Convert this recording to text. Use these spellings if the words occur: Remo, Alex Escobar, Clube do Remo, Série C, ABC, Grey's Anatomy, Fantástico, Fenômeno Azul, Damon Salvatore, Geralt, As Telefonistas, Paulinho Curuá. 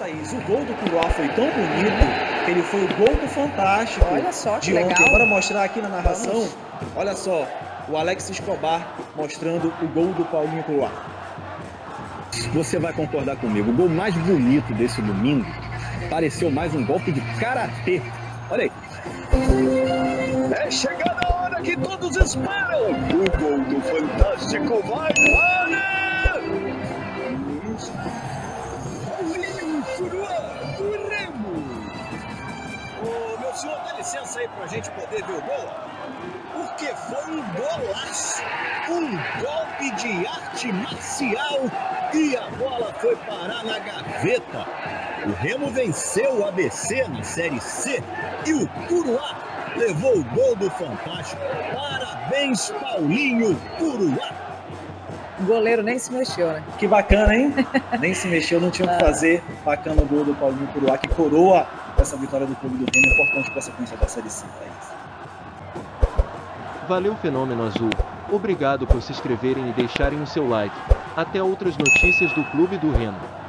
Thaís, o gol do Curuá foi tão bonito que ele foi o gol do Fantástico. Olha só que legal. Ontem. Bora mostrar aqui na narração. Vamos. Olha só, o Alex Escobar mostrando o gol do Paulinho Curuá. Você vai concordar comigo, o gol mais bonito desse domingo pareceu mais um golpe de karatê. Olha aí. É chegada a hora que todos esperam. O gol do Fantástico vai para... Paulinho Curuá, do Remo. Ô, meu senhor, dá licença aí pra gente poder ver o gol. Porque foi um golaço, um golpe de arte marcial e a bola foi parar na gaveta. O Remo venceu o ABC na Série C e o Curuá levou o gol do Fantástico. Parabéns, Paulinho Curuá. O goleiro nem se mexeu, né? Que bacana, hein? Nem se mexeu, não tinha o que fazer. Bacana o gol do Paulinho Curuá, que coroa essa vitória do Clube do Remo, importante para essa conquista da Série C. Valeu, Fenômeno Azul. Obrigado por se inscreverem e deixarem o seu like. Até outras notícias do Clube do Remo.